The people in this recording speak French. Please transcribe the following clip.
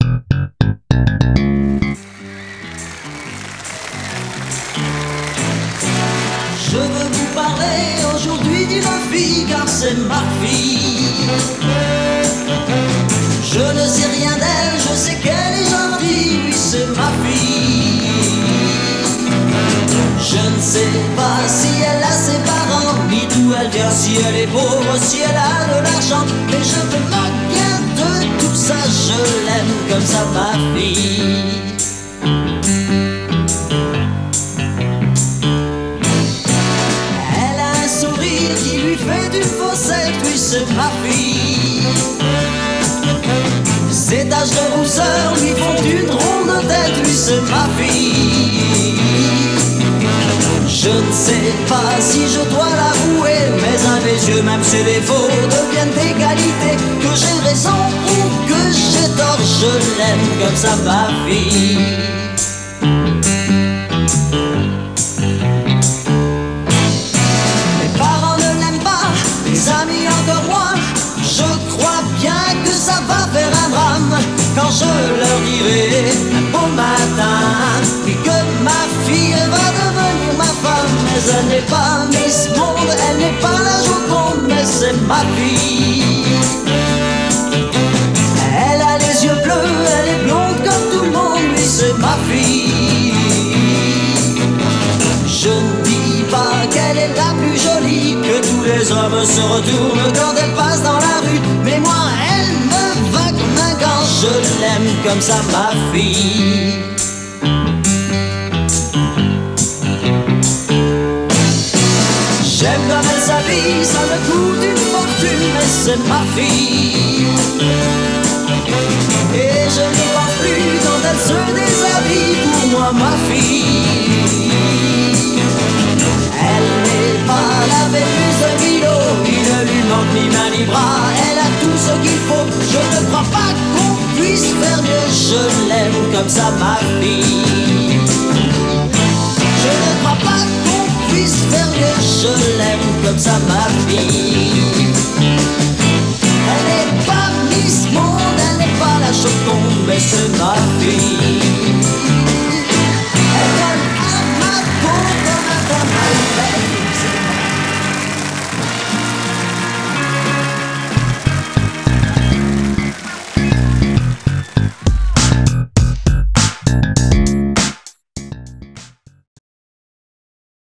Je veux vous parler aujourd'hui d'une fille, car c'est ma fille. Je ne sais rien d'elle, je sais qu'elle est gentille, oui c'est ma fille. Je ne sais pas si elle a ses parents, ni d'où elle vient, si elle est pauvre, si elle a de l'argent, mais je me moque bien de tout ça, je l'aime comme ça ma fille. Oui, c'est ma fille. Ses taches de rousseur lui font une ronde de tête. Oui, c'est ma fille. Je ne sais pas si je dois l'avouer, mais à mes yeux, même ses défauts deviennent des qualités. Que j'ai raison ou que j'ai tort, je l'aime comme ça, ma fille. Quand je leur dirai un beau matin, puis que ma fille va devenir ma femme, mais elle n'est pas Miss Monde, elle n'est pas la Joconde, mais c'est ma fille. Elle a les yeux bleus, elle est blonde comme tout le monde, mais c'est ma fille. Je ne dis pas qu'elle est la plus jolie, que tous les hommes se retournent quand elle passe dans la rue, mais moi elle me va comme un gant, je l'aime comme ça ma fille. J'aime comme elle s'habille, ça me coûte une fortune, mais c'est ma fille. Et je n'y pense plus quand elle se déshabille, pour moi ma fille. Je l'aime comme ça ma fille. Je ne crois pas qu'on puisse faire mieux. Je l'aime comme ça ma fille.